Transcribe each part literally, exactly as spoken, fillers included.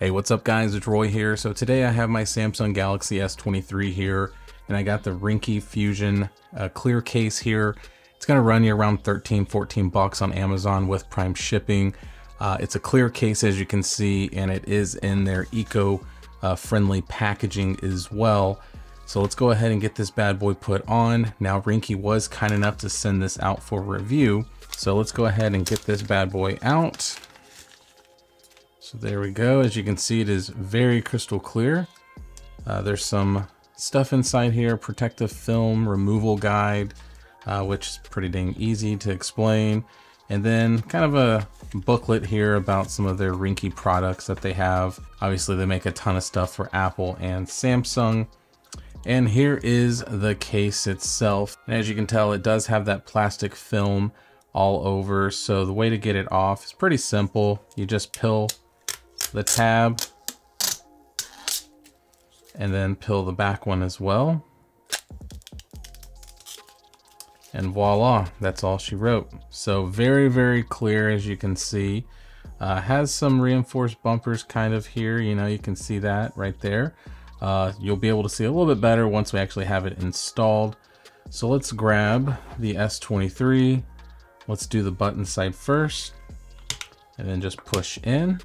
Hey, what's up guys, it's Roy here. So today I have my Samsung Galaxy S twenty-three here, and I got the Ringke Fusion uh, clear case here. It's gonna run you around thirteen, fourteen bucks on Amazon with Prime shipping. Uh, it's a clear case, as you can see, and it is in their eco-friendly uh, packaging as well. So let's go ahead and get this bad boy put on. Now Ringke was kind enough to send this out for review. So let's go ahead and get this bad boy out. So there we go. As you can see, it is very crystal clear. Uh, there's some stuff inside here, protective film removal guide, uh, which is pretty dang easy to explain. And then kind of a booklet here about some of their Ringke products that they have. Obviously they make a ton of stuff for Apple and Samsung. And here is the case itself. And as you can tell, it does have that plastic film all over. So the way to get it off is pretty simple. You just peel the tab and then peel the back one as well. And voila, that's all she wrote. So very, very clear, as you can see. Uh, has some reinforced bumpers kind of here. You know, you can see that right there. Uh, you'll be able to see a little bit better once we actually have it installed. So let's grab the S twenty-three. Let's do the button side first and then just push in,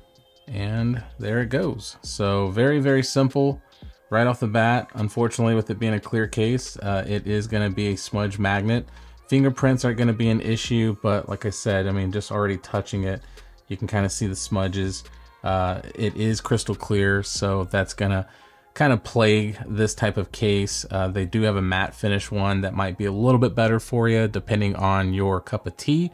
and there it goes. So very, very simple right off the bat. Unfortunately, with it being a clear case, uh, it is going to be a smudge magnet. Fingerprints are going to be an issue, but like I said, I mean, just already touching it, you can kind of see the smudges. Uh, it is crystal clear, so that's going to kind of plague this type of case. Uh, they do have a matte finish one that might be a little bit better for you depending on your cup of tea,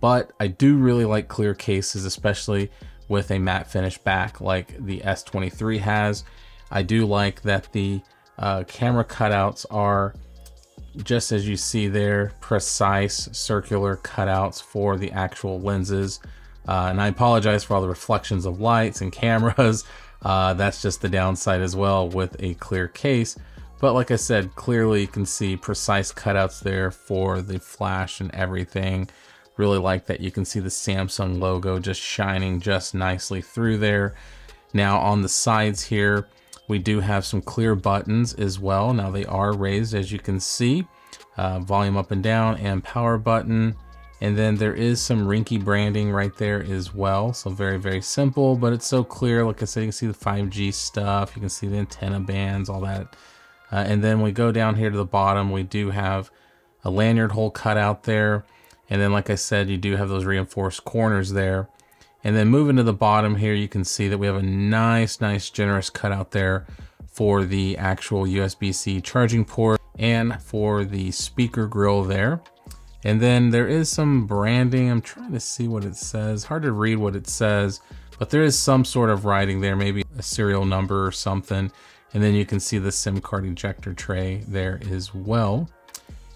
but I do really like clear cases, especially with a matte finish back like the S twenty-three has. I do like that the uh, camera cutouts are, just as you see there, precise circular cutouts for the actual lenses. Uh, and I apologize for all the reflections of lights and cameras. Uh, that's just the downside as well with a clear case. But like I said, clearly you can see precise cutouts there for the flash and everything. Really like that you can see the Samsung logo just shining just nicely through there. Now on the sides here, we do have some clear buttons as well. Now they are raised, as you can see. Uh, volume up and down and power button. And then there is some Ringke branding right there as well. So very, very simple, but it's so clear. Like I said, you can see the five G stuff. You can see the antenna bands, all that. Uh, and then we go down here to the bottom. We do have a lanyard hole cut out there. And then, like I said, you do have those reinforced corners there. And then moving to the bottom here, you can see that we have a nice, nice, generous cutout there for the actual U S B C charging port and for the speaker grill there. And then there is some branding. I'm trying to see what it says. Hard to read what it says, but there is some sort of writing there, maybe a serial number or something. And then you can see the SIM card ejector tray there as well.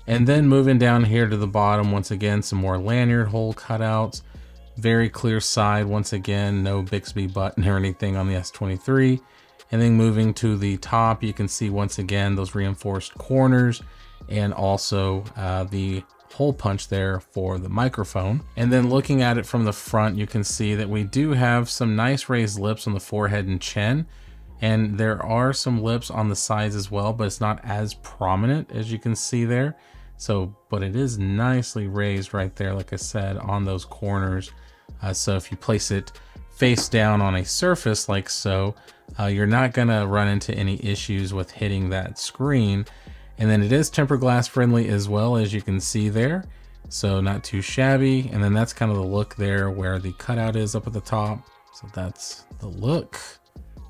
And then moving down here to the bottom, once again, some more lanyard hole cutouts. Very clear side. Once again, no Bixby button or anything on the S twenty-three. And then moving to the top, you can see once again those reinforced corners and also uh, the hole punch there for the microphone. And then looking at it from the front, you can see that we do have some nice raised lips on the forehead and chin, and there are some lips on the sides as well, but it's not as prominent as you can see there. So, but it is nicely raised right there, like I said, on those corners. Uh, so if you place it face down on a surface like so, uh, you're not gonna run into any issues with hitting that screen. And then it is tempered glass friendly as well, as you can see there. So not too shabby. And then that's kind of the look there where the cutout is up at the top. So that's the look.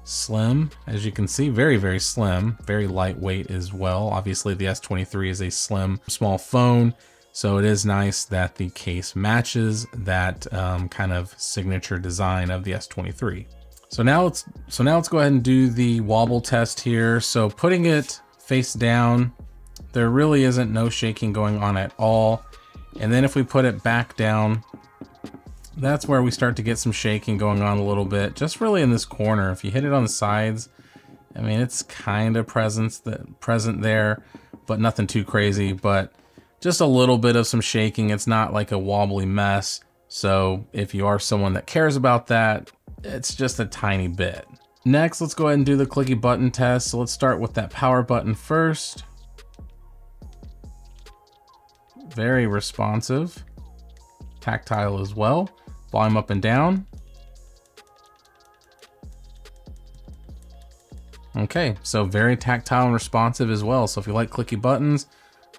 Slim, as you can see, very, very slim, very lightweight as well. Obviously the S twenty-three is a slim, small phone. So it is nice that the case matches that um, kind of signature design of the S twenty-three. So now let's, so now let's go ahead and do the wobble test here. So putting it face down, there really isn't no shaking going on at all. And then if we put it back down, that's where we start to get some shaking going on a little bit, just really in this corner. If you hit it on the sides, I mean, it's kind of presence that present there, but nothing too crazy, but just a little bit of some shaking. It's not like a wobbly mess. So if you are someone that cares about that, It's just a tiny bit. Next, let's go ahead and do the clicky button test. So let's start with that power button first. Very responsive, tactile as well. Volume up and down. Okay, so very tactile and responsive as well. So if you like clicky buttons,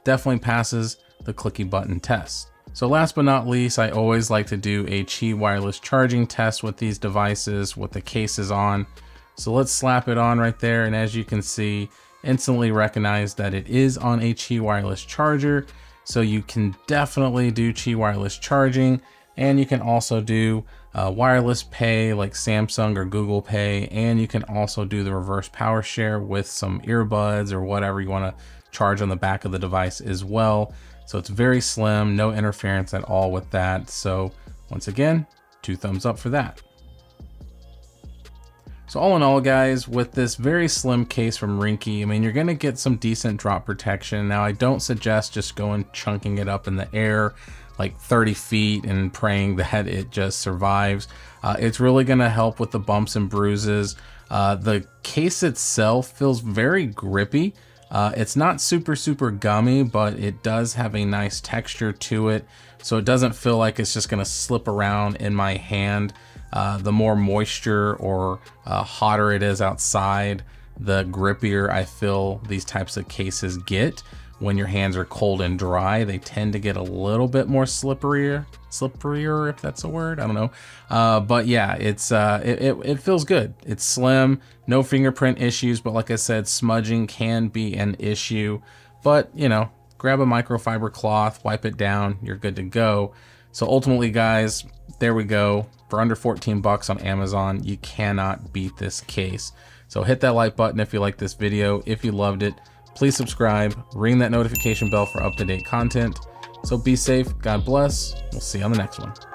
definitely passes the clicky button test. So last but not least, I always like to do a Qi wireless charging test with these devices with the cases on. So let's slap it on right there. And as you can see, instantly recognize that it is on a Qi wireless charger. So you can definitely do Qi wireless charging, and you can also do uh, wireless pay like Samsung or Google Pay. And you can also do the reverse power share with some earbuds or whatever you want to charge on the back of the device as well. So it's very slim, no interference at all with that. So once again, two thumbs up for that. So all in all, guys, with this very slim case from Ringke, I mean, you're gonna get some decent drop protection. Now, I don't suggest just going chunking it up in the air like thirty feet and praying that it just survives. Uh, it's really gonna help with the bumps and bruises. Uh, the case itself feels very grippy. Uh, it's not super, super gummy, but it does have a nice texture to it. So it doesn't feel like it's just gonna slip around in my hand. Uh, the more moisture or uh, hotter it is outside, the grippier I feel these types of cases get. When your hands are cold and dry, they tend to get a little bit more slipperier, slipperier if that's a word, I don't know. Uh, but yeah, it's uh, it, it, it feels good. It's slim, no fingerprint issues, but like I said, smudging can be an issue. But you know, grab a microfiber cloth, wipe it down, you're good to go. So ultimately, guys, there we go. For under fourteen bucks on Amazon, you cannot beat this case. So hit that like button if you like this video. If you loved it, please subscribe, ring that notification bell for up-to-date content. So be safe, God bless, we'll see you on the next one.